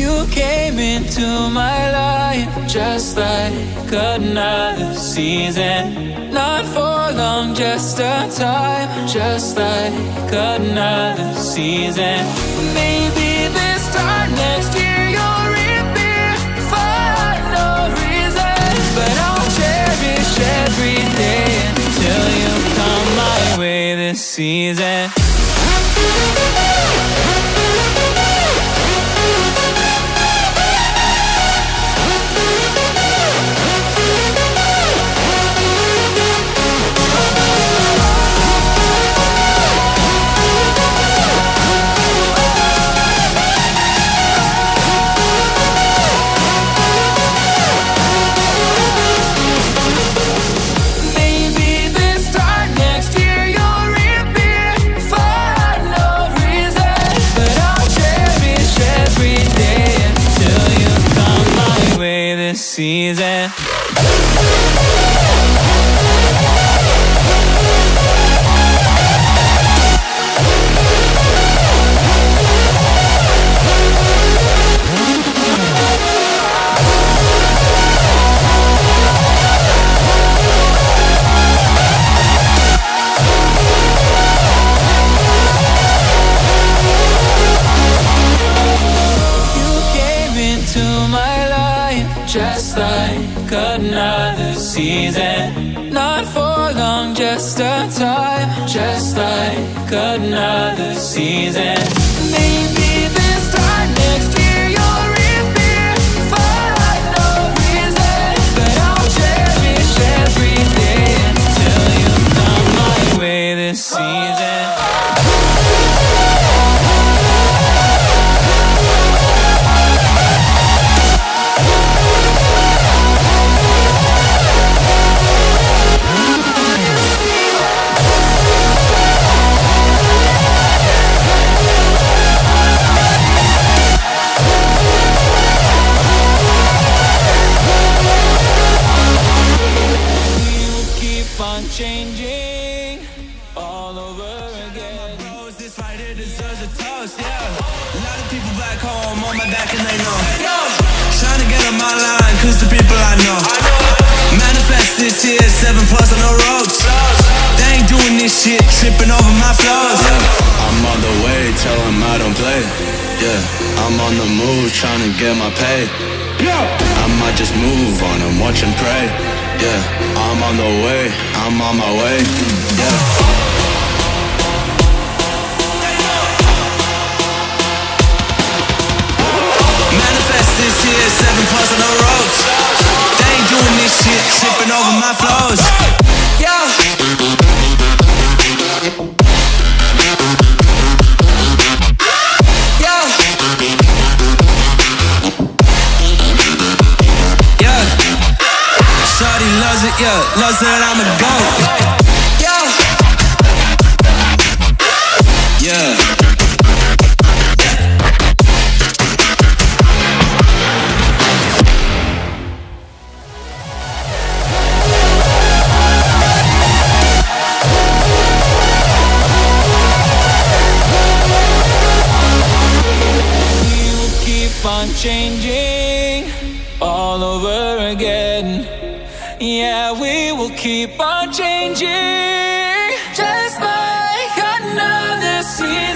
You came into my life just like another season. Not for long, just a time, just like another season. Maybe this time next year you'll reappear for no reason, but I'll cherish every day until you come my way this season. Season. Just like another season. Not for long, just a time. Just like another season. Maybe this time next year you'll reappear for no reason, but I'll cherish every day until you come my way this season. Changing all over again. This fighter deserves a toast, yeah. A lot of people back home on my back and they know. Trying to get on my line, cause the people I know. Manifest this year, 7+ on the ropes. They ain't doing this shit, tripping over my flaws. Yeah. I'm on the way, tell them I don't play. Yeah, I'm on the move, trying to get my pay. Yeah, I might just move on and watch and pray. Yeah, I'm on the way, I'm on my way, yeah. Manifest this year, 7+ on the roads. They ain't doing this shit, tripping over my flows. Yeah. Yeah, loves that I'm a goat. Yeah. Yeah. You keep on changing all over again. Yeah, we will keep on changing, just like another season.